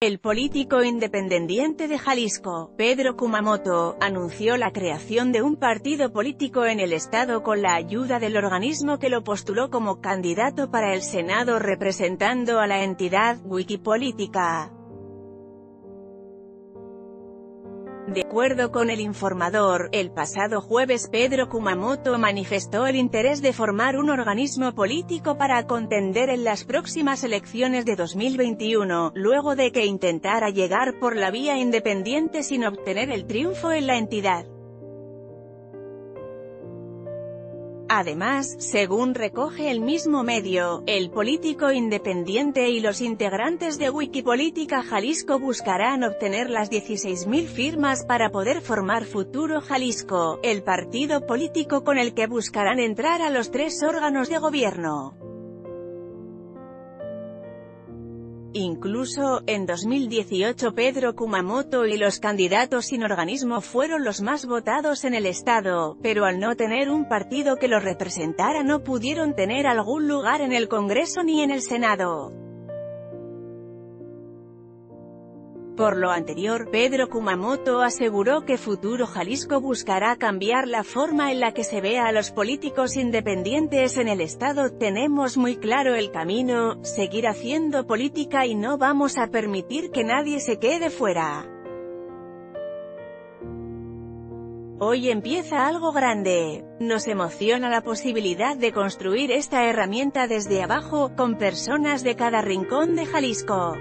El político independiente de Jalisco, Pedro Kumamoto, anunció la creación de un partido político en el estado con la ayuda del organismo que lo postuló como candidato para el Senado representando a la entidad, Wikipolítica. De acuerdo con El Informador, el pasado jueves Pedro Kumamoto manifestó el interés de formar un organismo político para contender en las próximas elecciones de 2021, luego de que intentara llegar por la vía independiente sin obtener el triunfo en la entidad. Además, según recoge el mismo medio, el político independiente y los integrantes de Wikipolítica Jalisco buscarán obtener las 16.000 firmas para poder formar Futuro Jalisco, el partido político con el que buscarán entrar a los tres órganos de gobierno. Incluso, en 2018 Pedro Kumamoto y los candidatos sin organismo fueron los más votados en el estado, pero al no tener un partido que los representara no pudieron tener algún lugar en el Congreso ni en el Senado. Por lo anterior, Pedro Kumamoto aseguró que Futuro Jalisco buscará cambiar la forma en la que se ve a los políticos independientes en el estado. Tenemos muy claro el camino, seguir haciendo política y no vamos a permitir que nadie se quede fuera. Hoy empieza algo grande. Nos emociona la posibilidad de construir esta herramienta desde abajo, con personas de cada rincón de Jalisco.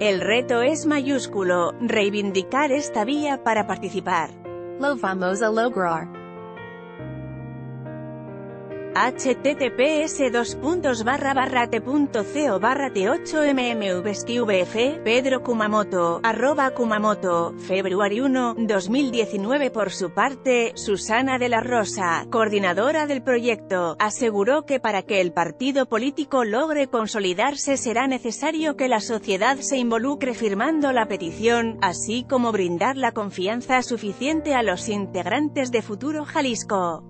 El reto es mayúsculo, reivindicar esta vía para participar. Lo vamos a lograr. https://t.co/t8mmvsqvf, Pedro Kumamoto, @Kumamoto, Februario 1, 2019. Por su parte, Susana de la Rosa, coordinadora del proyecto, aseguró que para que el partido político logre consolidarse será necesario que la sociedad se involucre firmando la petición, así como brindar la confianza suficiente a los integrantes de Futuro Jalisco.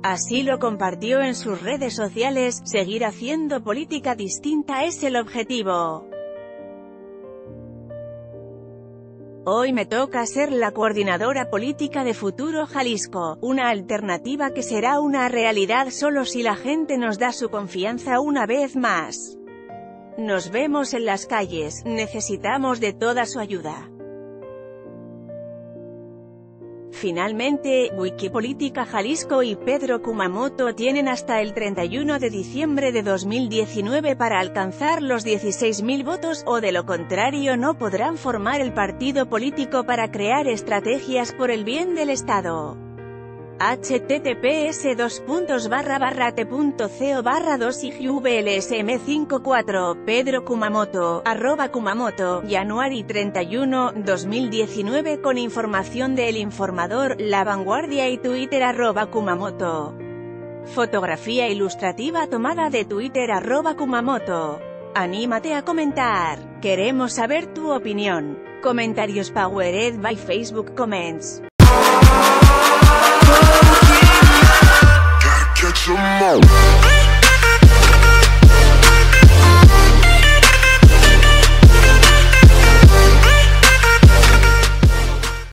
Así lo compartió en sus redes sociales. Seguir haciendo política distinta es el objetivo. Hoy me toca ser la coordinadora política de Futuro Jalisco, una alternativa que será una realidad solo si la gente nos da su confianza una vez más. Nos vemos en las calles, necesitamos de toda su ayuda. Finalmente, Wikipolítica Jalisco y Pedro Kumamoto tienen hasta el 31 de diciembre de 2019 para alcanzar los 16.000 votos, o de lo contrario no podrán formar el partido político para crear estrategias por el bien del estado. https://t.co/2igvlsm54, Pedro Kumamoto, @Kumamoto, Januari 31, 2019. Con información de El Informador, La Vanguardia y Twitter, @Kumamoto. Fotografía ilustrativa tomada de Twitter, @Kumamoto. Anímate a comentar, queremos saber tu opinión. Comentarios powered by Facebook Comments. Catch 'em all.